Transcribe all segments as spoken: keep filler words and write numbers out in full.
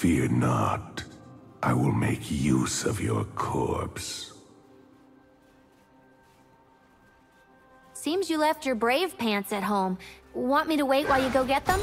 Fear not, I will make use of your corpse. Seems you left your brave pants at home. Want me to wait while you go get them?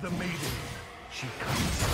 The maiden. She comes.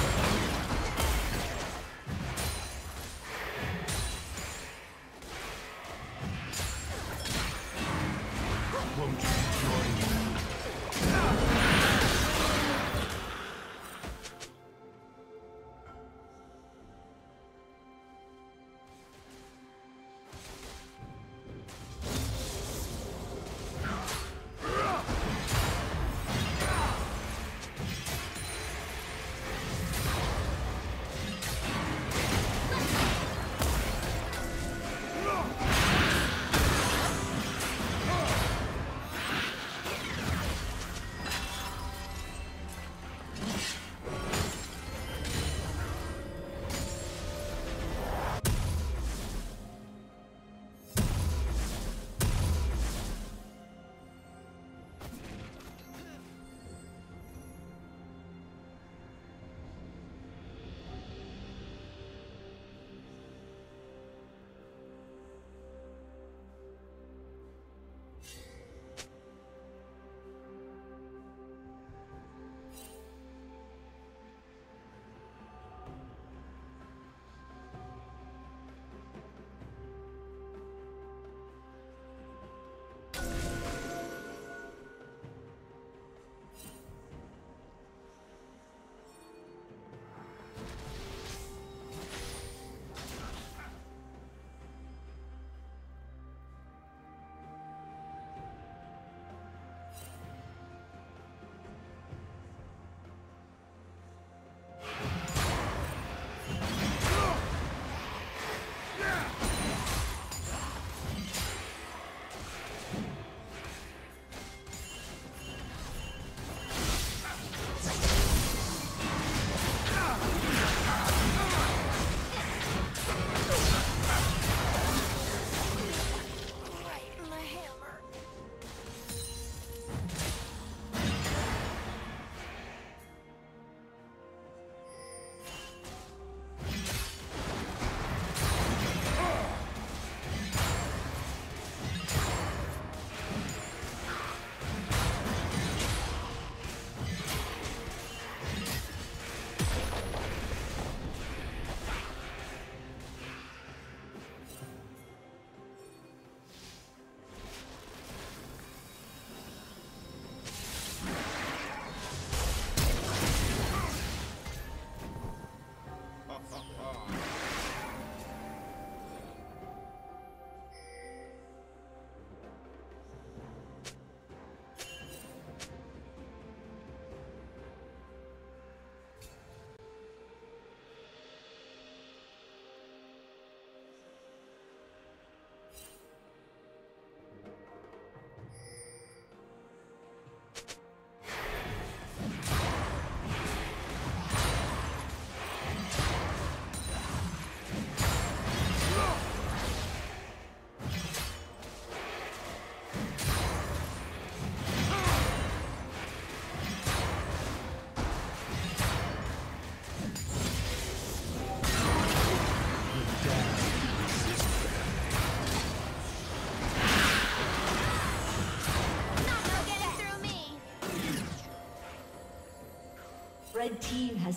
The red team has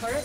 Turret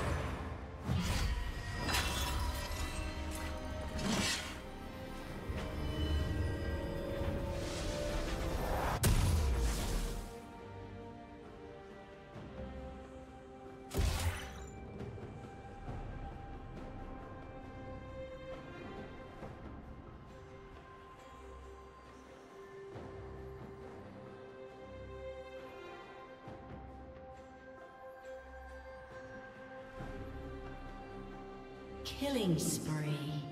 Killing spree.